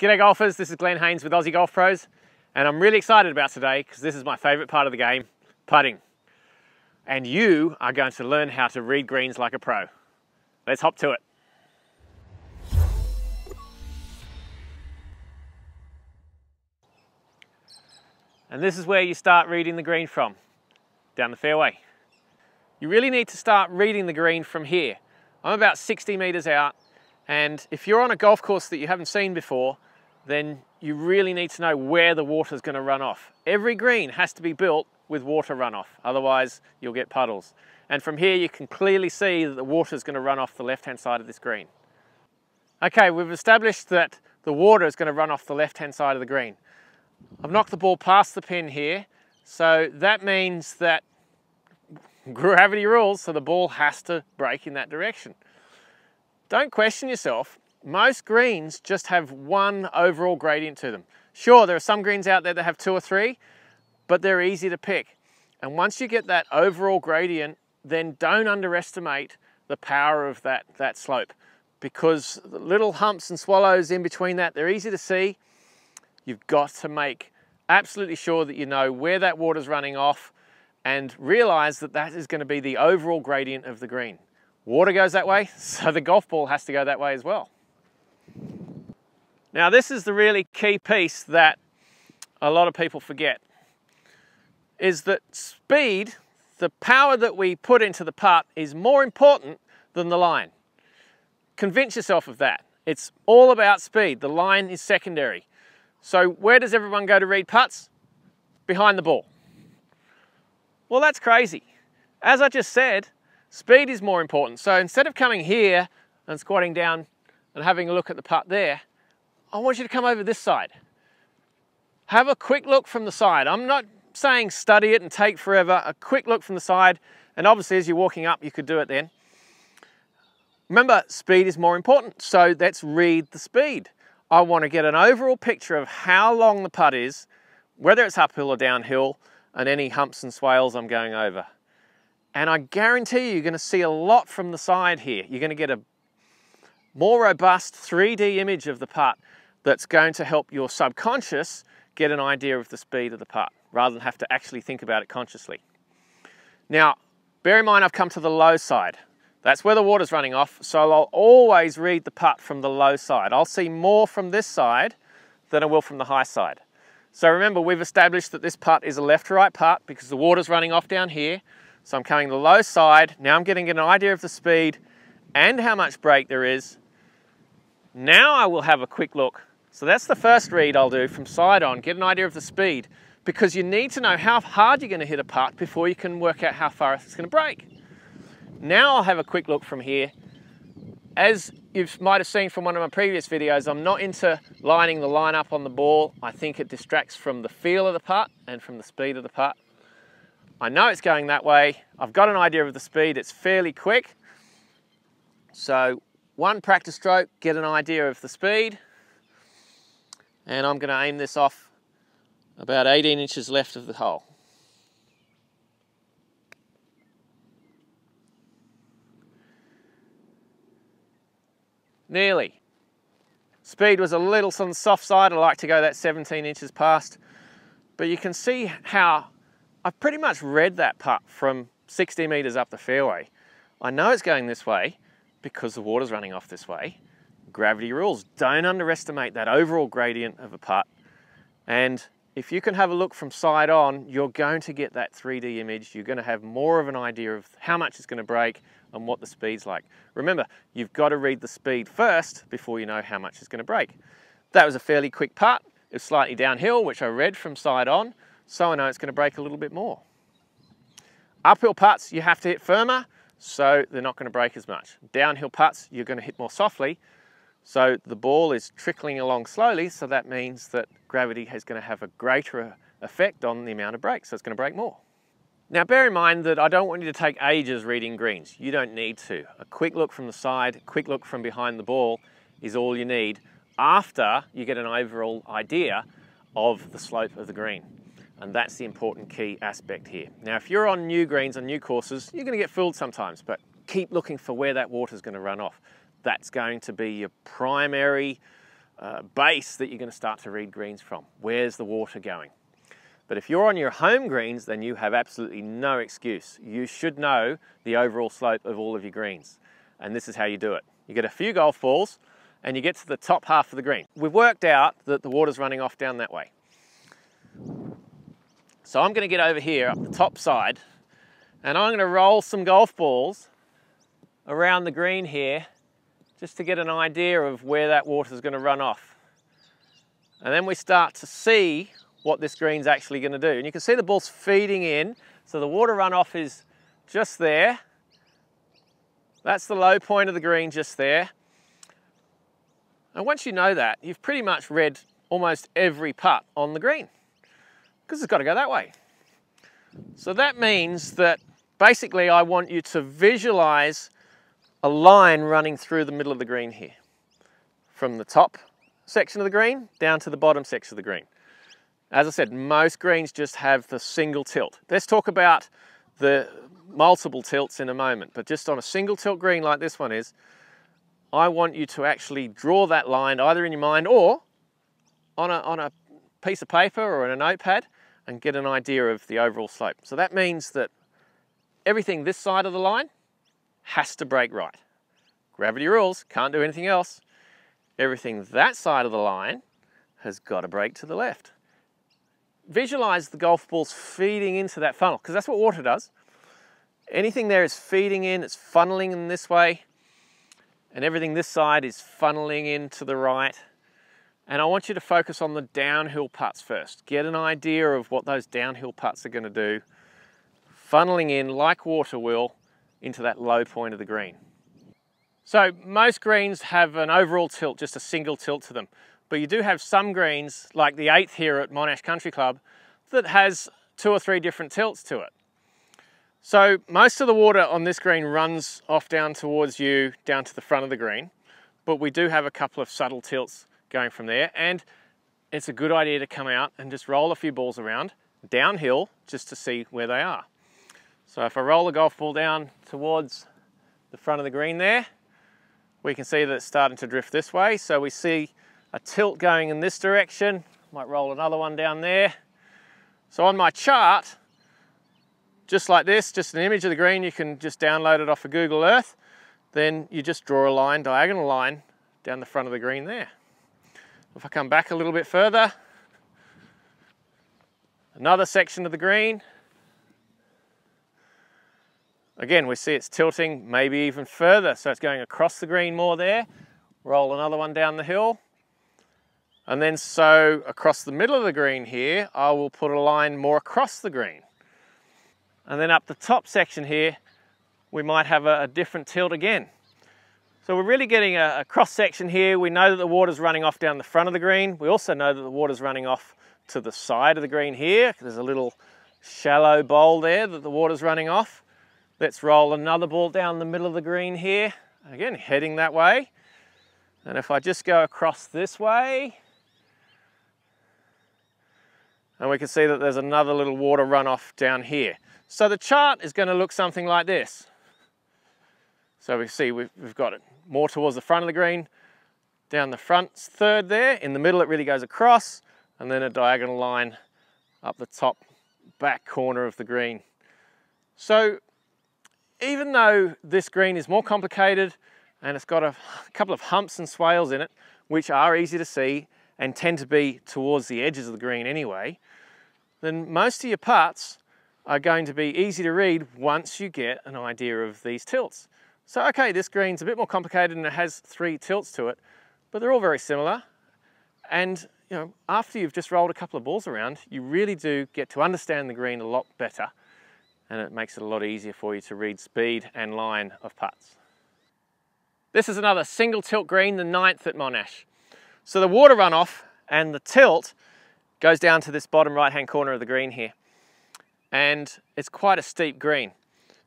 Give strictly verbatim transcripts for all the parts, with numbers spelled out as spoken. G'day golfers, this is Glen Haynes with Aussie Golf Pros, and I'm really excited about today because this is my favourite part of the game, putting. And you are going to learn how to read greens like a pro. Let's hop to it. And this is where you start reading the green from, down the fairway. You really need to start reading the green from here. I'm about sixty metres out, and if you're on a golf course that you haven't seen before, then you really need to know where the water's going to run off. Every green has to be built with water runoff, otherwise you'll get puddles. And from here you can clearly see that the water's going to run off the left-hand side of this green. Okay, we've established that the water is going to run off the left-hand side of the green. I've knocked the ball past the pin here, so that means that gravity rules, so the ball has to break in that direction. Don't question yourself. Most greens just have one overall gradient to them. Sure, there are some greens out there that have two or three, but they're easy to pick. And once you get that overall gradient, then don't underestimate the power of that, that slope, because the little humps and swallows in between that, they're easy to see. You've got to make absolutely sure that you know where that water's running off and realize that that is going to be the overall gradient of the green. Water goes that way, so the golf ball has to go that way as well. Now this is the really key piece that a lot of people forget, is that speed, the power that we put into the putt, is more important than the line. Convince yourself of that. It's all about speed. The line is secondary. So where does everyone go to read putts? Behind the ball. Well, that's crazy. As I just said, speed is more important. So instead of coming here and squatting down and having a look at the putt there, I want you to come over this side. Have a quick look from the side. I'm not saying study it and take forever. A quick look from the side, and obviously as you're walking up you could do it then. Remember, speed is more important, so let's read the speed. I want to get an overall picture of how long the putt is, whether it's uphill or downhill, and any humps and swales I'm going over. And I guarantee you, you're going to see a lot from the side here. You're going to get a more robust three D image of the putt that's going to help your subconscious get an idea of the speed of the putt, rather than have to actually think about it consciously. Now, bear in mind I've come to the low side. That's where the water's running off, so I'll always read the putt from the low side. I'll see more from this side than I will from the high side. So remember, we've established that this putt is a left-to-right putt because the water's running off down here. So I'm coming to the low side. Now I'm getting an idea of the speed and how much break there is. Now I will have a quick look. So that's the first read I'll do from side on, get an idea of the speed, because you need to know how hard you're going to hit a putt before you can work out how far it's going to break. Now I'll have a quick look from here. As you might have seen from one of my previous videos, I'm not into lining the line up on the ball. I think it distracts from the feel of the putt and from the speed of the putt. I know it's going that way. I've got an idea of the speed. It's fairly quick. So one practice stroke, get an idea of the speed. And I'm going to aim this off about eighteen inches left of the hole. Nearly. Speed was a little on the soft side. I like to go that seventeen inches past. But you can see how I've pretty much read that putt from sixty metres up the fairway. I know it's going this way because the water's running off this way. Gravity rules. Don't underestimate that overall gradient of a putt. And if you can have a look from side on, you're going to get that three D image. You're going to have more of an idea of how much it's going to break and what the speed's like. Remember, you've got to read the speed first before you know how much is going to break. That was a fairly quick putt. It was slightly downhill, which I read from side on, so I know it's going to break a little bit more. Uphill putts, you have to hit firmer, so they're not going to break as much. Downhill putts, you're going to hit more softly, so the ball is trickling along slowly, so that means that gravity is going to have a greater effect on the amount of break, so it's going to break more. Now bear in mind that I don't want you to take ages reading greens. You don't need to. A quick look from the side, a quick look from behind the ball is all you need after you get an overall idea of the slope of the green. And that's the important key aspect here. Now if you're on new greens and new courses, you're going to get fooled sometimes, but keep looking for where that water's going to run off. That's going to be your primary uh, base that you're going to start to read greens from. Where's the water going? But if you're on your home greens, then you have absolutely no excuse. You should know the overall slope of all of your greens. And this is how you do it. You get a few golf balls and you get to the top half of the green. We've worked out that the water's running off down that way. So I'm going to get over here up the top side and I'm going to roll some golf balls around the green here just to get an idea of where that water is going to run off. And then we start to see what this green's actually going to do. And you can see the ball's feeding in, so the water runoff is just there. That's the low point of the green just there. And once you know that, you've pretty much read almost every putt on the green, because it's got to go that way. So that means that basically I want you to visualize a line running through the middle of the green here, from the top section of the green down to the bottom section of the green. As I said, most greens just have the single tilt. Let's talk about the multiple tilts in a moment, but just on a single tilt green like this one is, I want you to actually draw that line either in your mind or on a, on a piece of paper or in a notepad and get an idea of the overall slope. So that means that everything this side of the line has to break right. Gravity rules, can't do anything else. Everything that side of the line has got to break to the left. Visualize the golf balls feeding into that funnel, because that's what water does. Anything there is feeding in, it's funneling in this way, and everything this side is funneling in to the right. And I want you to focus on the downhill putts first. Get an idea of what those downhill putts are going to do, funneling in like water will into that low point of the green. So most greens have an overall tilt, just a single tilt to them. But you do have some greens, like the eighth here at Monash Country Club, that has two or three different tilts to it. So most of the water on this green runs off down towards you, down to the front of the green. But we do have a couple of subtle tilts going from there. And it's a good idea to come out and just roll a few balls around downhill just to see where they are. So if I roll the golf ball down towards the front of the green there, we can see that it's starting to drift this way. So we see a tilt going in this direction. Might roll another one down there. So on my chart, just like this, just an image of the green, you can just download it off of Google Earth. Then you just draw a line, diagonal line, down the front of the green there. If I come back a little bit further, another section of the green. Again, we see it's tilting maybe even further, so it's going across the green more there. Roll another one down the hill. And then so across the middle of the green here, I will put a line more across the green. And then up the top section here, we might have a, a different tilt again. So we're really getting a, a cross section here. We know that the water's running off down the front of the green. We also know that the water's running off to the side of the green here. There's a little shallow bowl there that the water's running off. Let's roll another ball down the middle of the green here. Again, heading that way. And if I just go across this way, and we can see that there's another little water runoff down here. So the chart is going to look something like this. So we see we've, we've got it more towards the front of the green, down the front third there, in the middle it really goes across, and then a diagonal line up the top back corner of the green. So even though this green is more complicated and it's got a couple of humps and swales in it, which are easy to see and tend to be towards the edges of the green anyway, then most of your putts are going to be easy to read once you get an idea of these tilts. So, okay, this green's a bit more complicated and it has three tilts to it, but they're all very similar. And, you know, after you've just rolled a couple of balls around, you really do get to understand the green a lot better, and it makes it a lot easier for you to read speed and line of putts. This is another single tilt green, the ninth at Monash. So the water runoff and the tilt goes down to this bottom right-hand corner of the green here. And it's quite a steep green.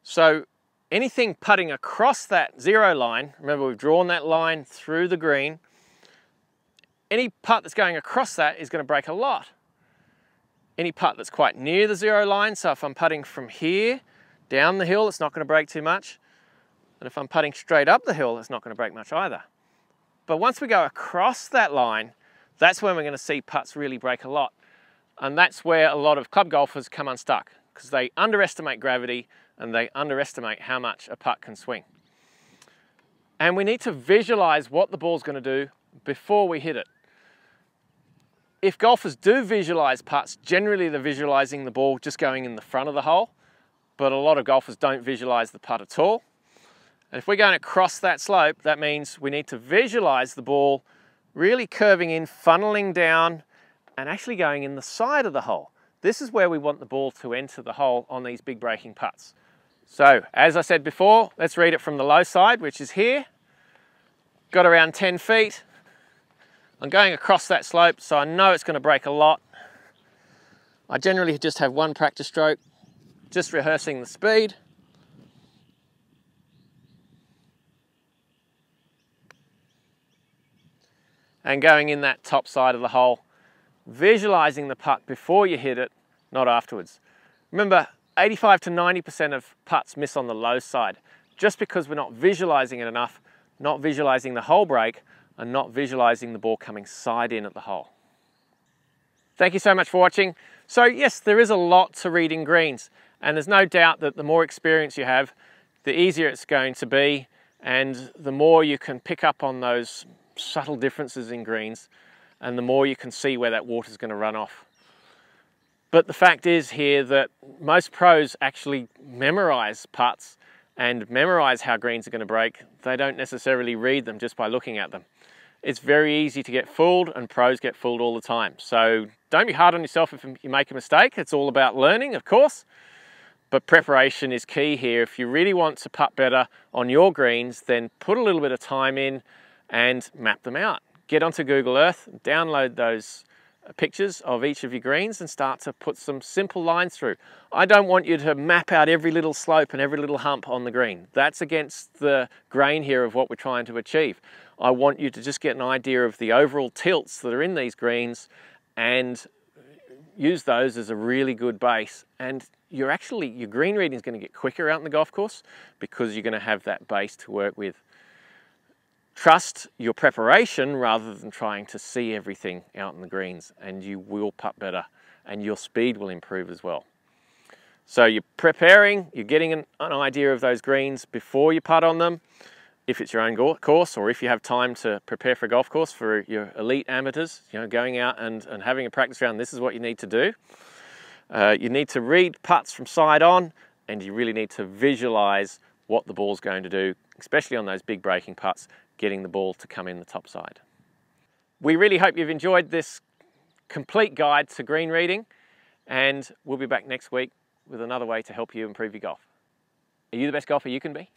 So anything putting across that zero line, remember we've drawn that line through the green, any putt that's going across that is going to break a lot. Any putt that's quite near the zero line, so if I'm putting from here down the hill, it's not going to break too much. And if I'm putting straight up the hill, it's not going to break much either. But once we go across that line, that's when we're gonna see putts really break a lot. And that's where a lot of club golfers come unstuck, because they underestimate gravity and they underestimate how much a putt can swing. And we need to visualize what the ball's gonna do before we hit it. If golfers do visualize putts, generally they're visualizing the ball just going in the front of the hole, but a lot of golfers don't visualize the putt at all. And if we're going across that slope, that means we need to visualize the ball really curving in, funneling down, and actually going in the side of the hole. This is where we want the ball to enter the hole on these big breaking putts. So, as I said before, let's read it from the low side, which is here. Got around ten feet. I'm going across that slope, so I know it's going to break a lot. I generally just have one practice stroke, just rehearsing the speed. And going in that top side of the hole, visualizing the putt before you hit it, not afterwards. Remember, eighty-five to ninety percent of putts miss on the low side, just because we're not visualizing it enough, not visualizing the hole break, and not visualizing the ball coming side in at the hole. Thank you so much for watching. So yes, there is a lot to reading greens, and there's no doubt that the more experience you have, the easier it's going to be, and the more you can pick up on those subtle differences in greens, and the more you can see where that water's going to run off. But the fact is here that most pros actually memorize putts and memorize how greens are going to break. They don't necessarily read them just by looking at them. It's very easy to get fooled, and pros get fooled all the time. So don't be hard on yourself if you make a mistake. It's all about learning, of course, but preparation is key here. If you really want to putt better on your greens, then put a little bit of time in and map them out. Get onto Google Earth, download those pictures of each of your greens and start to put some simple lines through. I don't want you to map out every little slope and every little hump on the green. That's against the grain here of what we're trying to achieve. I want you to just get an idea of the overall tilts that are in these greens and use those as a really good base. And you're actually, your green reading is going to get quicker out in the golf course because you're going to have that base to work with. Trust your preparation rather than trying to see everything out in the greens, and you will putt better and your speed will improve as well. So you're preparing, you're getting an, an idea of those greens before you putt on them, if it's your own course or if you have time to prepare for a golf course for your elite amateurs, you know, going out and, and having a practice round, this is what you need to do. Uh, you need to read putts from side on, and you really need to visualize what the ball's going to do, especially on those big breaking putts, getting the ball to come in the top side. We really hope you've enjoyed this complete guide to green reading, and we'll be back next week with another way to help you improve your golf. Are you the best golfer you can be?